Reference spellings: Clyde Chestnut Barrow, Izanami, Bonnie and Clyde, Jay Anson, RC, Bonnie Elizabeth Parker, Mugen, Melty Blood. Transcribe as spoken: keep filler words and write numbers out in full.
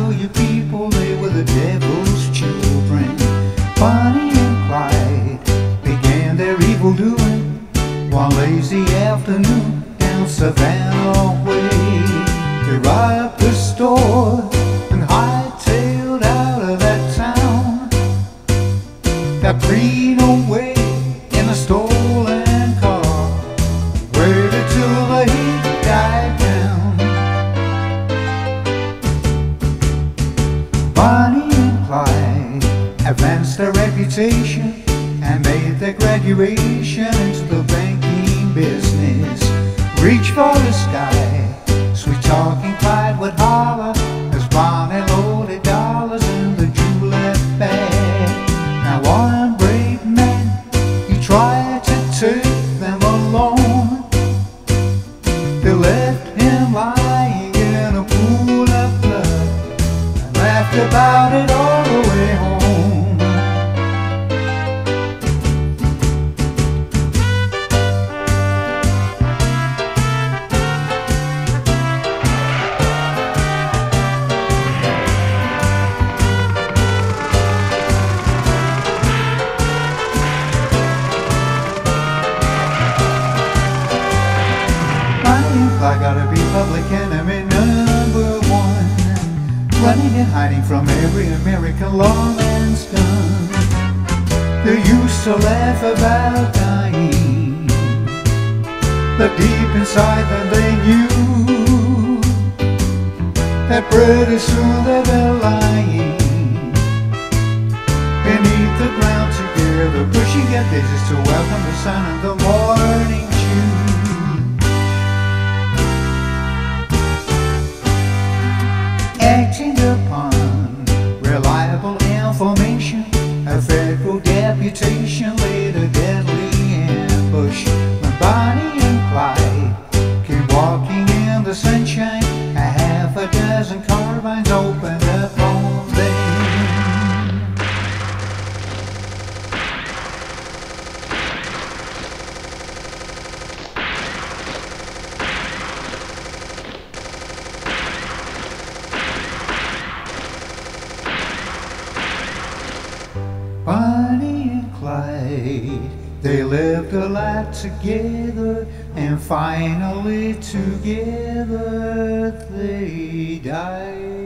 to you people, they were the devil's children. Bonnie and Clyde began their evil doing one lazy afternoon down Savannah way. They robbed the store and hightailed out of that town. Got free away in a stolen car. Waited till the heat died down. Bonnie and Clyde advanced their reputation and made their graduation into the banking business. Reach for the sky, sweet talking Clyde would holler as Bonnie loaded dollars in the julep bag. Now one brave man, he tried to take them along. They left him lying in a pool of blood and laughed about it all the way home. I gotta be public enemy number one, running and hiding from every American lawman's gun. They used to laugh about dying, but deep inside them they knew that pretty soon they'd be lying beneath the ground together, pushing their faces to welcome the sun and the morning dew. Acting upon reliable information, a federal deputation laid a deadly ambush. When Bonnie and Clyde came walking in the sunshine, a half a dozen carbines opened up on them. Bonnie and Clyde, they lived a lot together, and finally together they died.